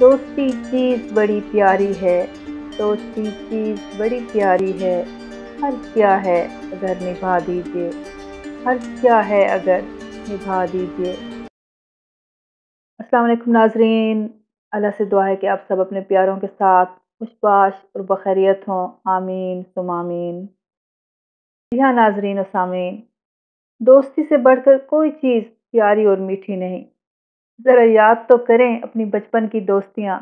दोस्ती चीज़ बड़ी प्यारी है, दोस्ती चीज़ बड़ी प्यारी है। हर क्या है अगर निभा दीजिए, हर क्या है अगर निभा दीजिए। अस्सलाम वालेकुम नाजरीन, अल्लाह से दुआ है कि आप सब अपने प्यारों के साथ खुशबाश और बखैरियत हों, आमीन सुम आमीन। यहाँ नाजरीन और सामीन, दोस्ती से बढ़कर कोई चीज़ प्यारी और मीठी नहीं। ज़रा याद तो करें अपनी बचपन की दोस्तियाँ,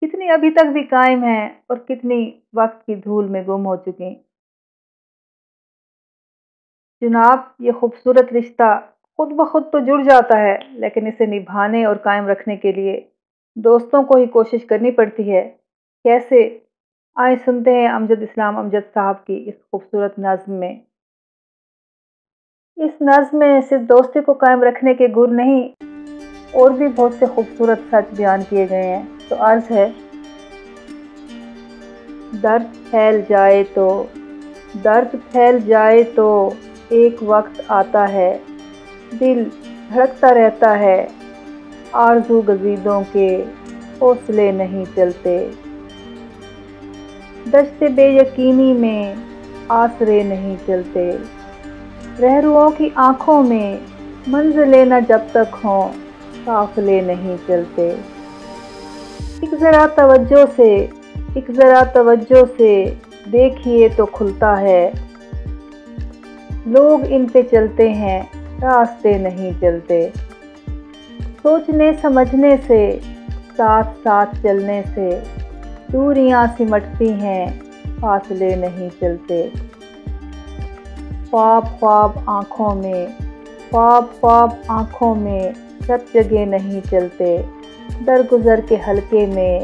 कितनी अभी तक भी कायम हैं और कितनी वक्त की धूल में गुम हो चुकी। जनाब, ये खूबसूरत रिश्ता खुद ब खुद तो जुड़ जाता है, लेकिन इसे निभाने और कायम रखने के लिए दोस्तों को ही कोशिश करनी पड़ती है। कैसे, आए सुनते हैं अमजद इस्लाम अमजद साहब की इस खूबसूरत नज़्म में। इस नज़्म में सिर्फ दोस्ती को कायम रखने के गुर नहीं, और भी बहुत से खूबसूरत सच बयान किए गए हैं। तो अर्ज़ है, दर्द फैल जाए तो, दर्द फैल जाए तो एक वक्त आता है, दिल धड़कता रहता है, आरज़ू गज़ीदों के हौसले नहीं चलते, दश्ते बेयकीनी में आसरे नहीं चलते, रहरुओं की आँखों में मंजिलें न जब तक हों काफिले नहीं चलते। एक ज़रा तवज्जो से देखिए तो खुलता है, लोग इन पे चलते हैं रास्ते नहीं चलते, सोचने समझने से साथ साथ चलने से दूरियां सिमटती हैं फासले नहीं चलते, ख्वाब ख्वाब आँखों में, ख्वाब ख्वाब आँखों में सब जगह नहीं चलते, दरगुजर के हलके में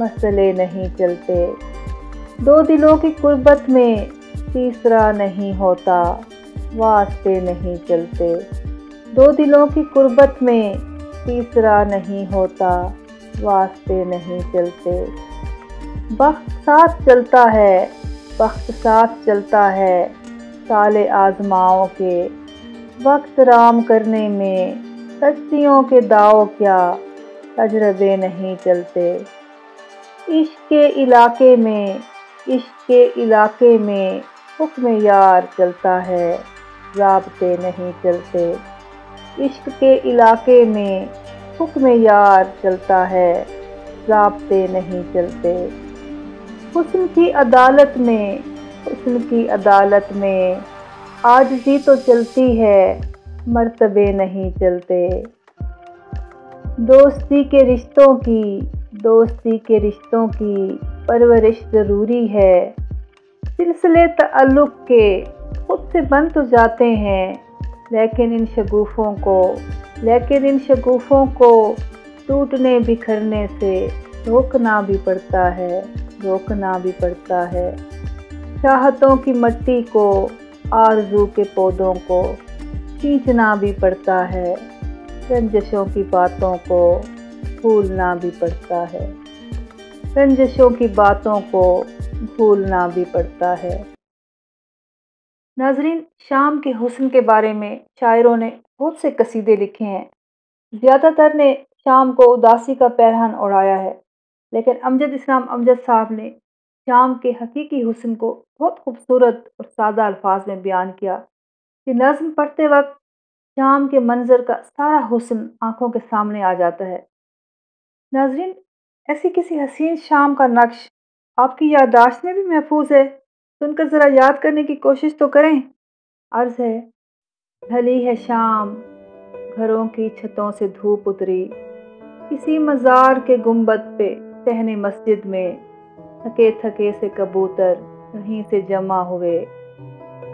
मसले नहीं चलते, दो दिलों की कुर्बत में तीसरा नहीं होता वास्ते नहीं चलते, दो दिलों की कुर्बत में तीसरा नहीं होता वास्ते नहीं चलते, वक्त साथ चलता है, वक्त साथ चलता है साले आजमाओं के, वक्त राम करने में सस्तियों के दाव क्या तजरबे नहीं चलते, इश्क के इलाके में, इश्क के इलाके में हुक्म यार चलता है राबते नहीं चलते, इश्क के इलाके में हुक्म यार चलता है राबते नहीं चलते, हुस्न की अदालत में, हुस्न की अदालत में आजज़ी तो चलती है मर्तबे नहीं चलते, दोस्ती के रिश्तों की, दोस्ती के रिश्तों की परवरिश ज़रूरी है, सिलसिले तअल्लुक़ के खुद से बन तो जाते हैं, लेकिन इन शगुफ़ों को, लेकिन इन शगुफ़ों को टूटने बिखरने से रोकना भी पड़ता है, रोकना भी पड़ता है, चाहतों की मट्टी को, आरज़ू के पौधों को खींचना भी पड़ता है, रंजशों की बातों को भूलना भी पड़ता है, रंजशों की बातों को भूलना भी पड़ता है। नाजरीन, शाम के हुस्न के बारे में शायरों ने बहुत से कसीदे लिखे हैं। ज़्यादातर ने शाम को उदासी का पैरहन उड़ाया है, लेकिन अमजद इस्लाम अमजद साहब ने शाम के हकीकी हुस्न को बहुत खूबसूरत और सादा अल्फाज में बयान किया। ये नज़्म पढ़ते वक्त शाम के मंजर का सारा हुस्न आँखों के सामने आ जाता है। नाजरीन, ऐसी किसी हसीन शाम का नक्श आपकी याददाश्त में भी महफूज है, सुनकर ज़रा याद करने की कोशिश तो करें। अर्ज़ है, ढली है शाम घरों की छतों से धूप उतरी, किसी मज़ार के गुंबद पे सहने मस्जिद में थके थके से कबूतर कहीं से जमा हुए,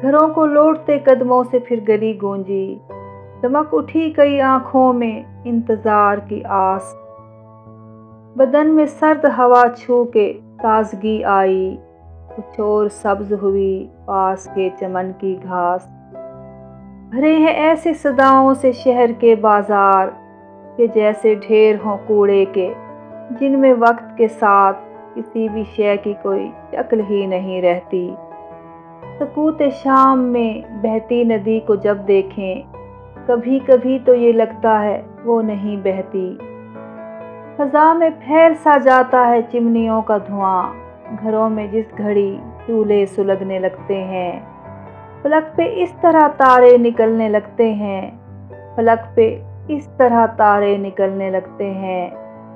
घरों को लौटते कदमों से फिर गली गूंजी, दमक उठी कई आँखों में इंतजार की आस, बदन में सर्द हवा छू के ताजगी आई, कुछ और सब्ज हुई पास के चमन की घास, भरे हैं ऐसे सदाओं से शहर के बाजार के जैसे ढेर हों कूड़े के, जिनमें वक्त के साथ किसी भी शय की कोई शक्ल ही नहीं रहती, सकूत शाम में बहती नदी को जब देखें कभी कभी तो ये लगता है वो नहीं बहती, फ़ज़ा में फैल सा जाता है चिमनियों का धुआं। घरों में जिस घड़ी चूल्हे सुलगने लगते हैं, पलक पे इस तरह तारे निकलने लगते हैं, पलक पे इस तरह तारे निकलने लगते हैं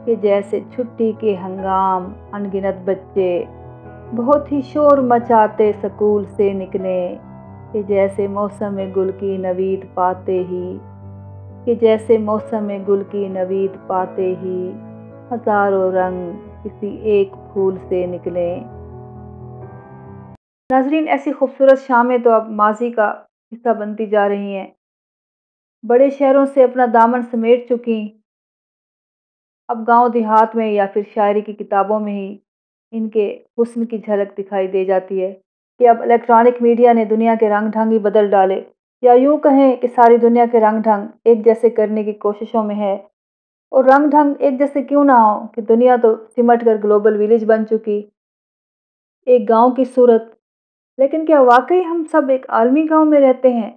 कि जैसे छुट्टी के हंगाम अनगिनत बच्चे बहुत ही शोर मचाते स्कूल से निकले, कि जैसे मौसम में गुल की नवीद पाते ही, कि जैसे मौसम में गुल की नवीद पाते ही हज़ारों रंग किसी एक फूल से निकले। नाज़रीन, ऐसी खूबसूरत शामें तो अब माजी का हिस्सा बनती जा रही हैं, बड़े शहरों से अपना दामन समेट चुकी, अब गांव देहात में या फिर शायरी की किताबों में ही इनके हुस्न की झलक दिखाई दे जाती है कि अब इलेक्ट्रॉनिक मीडिया ने दुनिया के रंग ढंग ही बदल डाले, या यूँ कहें कि सारी दुनिया के रंग ढंग एक जैसे करने की कोशिशों में है। और रंग ढंग एक जैसे क्यों ना हो कि दुनिया तो सिमट कर ग्लोबल विलेज बन चुकी, एक गांव की सूरत। लेकिन क्या वाकई हम सब एक आलमी गांव में रहते हैं,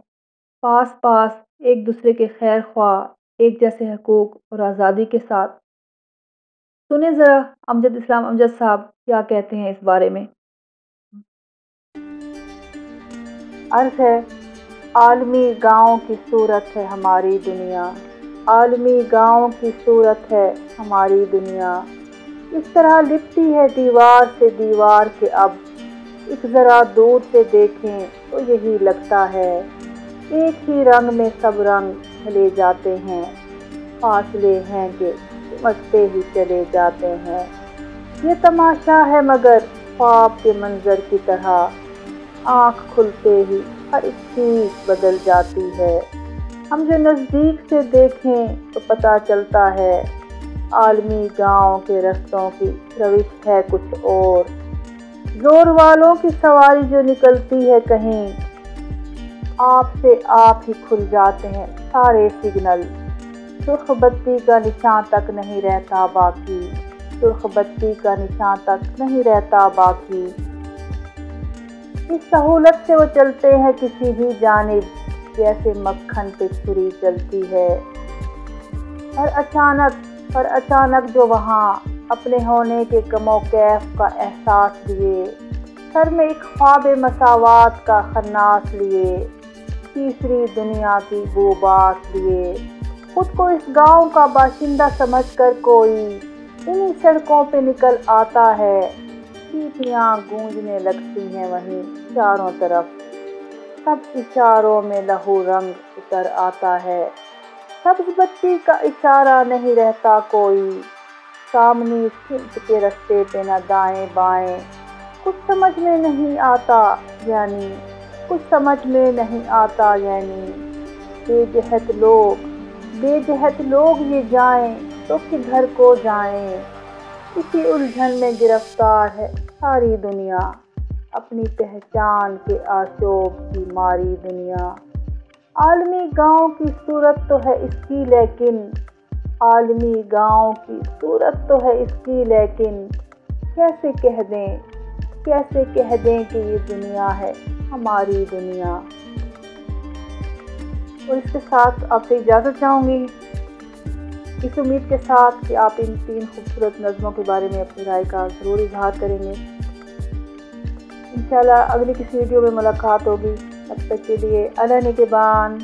पास पास एक दूसरे के खैर ख्वाह, एक जैसे हकूक़ और आज़ादी के साथ? सुने ज़रा अमजद इस्लाम अमजद साहब क्या कहते हैं इस बारे में। अर्ज़ है, आलमी गाँव की सूरत है हमारी दुनिया, आलमी गाँव की सूरत है हमारी दुनिया। इस तरह लिपटी है दीवार से दीवार के, अब एक ज़रा दूर से देखें तो यही लगता है एक ही रंग में सब रंग ले जाते हैं, फासले हैं कि मचते ही चले जाते हैं। ये तमाशा है मगर ख्वाब के मंजर की तरह, आँख खुलते ही हर एक चीज़ बदल जाती है। हम जो नज़दीक से देखें तो पता चलता है आलमी गाँव के रस्तों की रविश है कुछ और, जोर वालों की सवारी जो निकलती है कहीं, आपसे आप ही खुल जाते हैं सारे सिग्नल, सुर्ख बत्ती का निशान तक नहीं रहता बाकी, सुर्ख बत्ती का निशान तक नहीं रहता बाकी। इस सहूलत से वो चलते हैं किसी भी जानिब जैसे मक्खन पे छुरी चलती है। और अचानक जो वहाँ अपने होने के कमो कैफ का एहसास लिए, सर में एक ख्वाब मसावात का खन्नास लिए, तीसरी दुनिया की वो बात लिए, खुद को इस गांव का बाशिंदा समझकर कोई इन्हीं सड़कों पे निकल आता है। सीटियाँ गूंजने लगती हैं वहीं चारों तरफ, सब इशारों में लहू रंग उतर आता है, सब्ज बत्ती का इशारा नहीं रहता कोई, सामने खिंच के रस्ते पे ना दाएं बाएं, कुछ समझ में नहीं आता यानी कुछ समझ में नहीं आता यानी। बेजहत लोग ये जाएं तो किधर को जाएं, इसी उलझन में गिरफ्तार है सारी दुनिया, अपनी पहचान के आशोभ की मारी दुनिया। आलमी गांव की सूरत तो है इसकी लेकिन, आलमी गांव की सूरत तो है इसकी लेकिन, कैसे कह दें कि ये दुनिया है हमारी दुनिया। और इसके साथ आपसे इजाज़त चाहूँगी, इस उम्मीद के साथ कि आप इन तीन खूबसूरत नज़मों के बारे में अपनी राय का ज़रूर इजहार करेंगे। इंशाल्लाह अगली किसी वीडियो में मुलाकात होगी, तब तक के लिए अल्लाह निगहबान।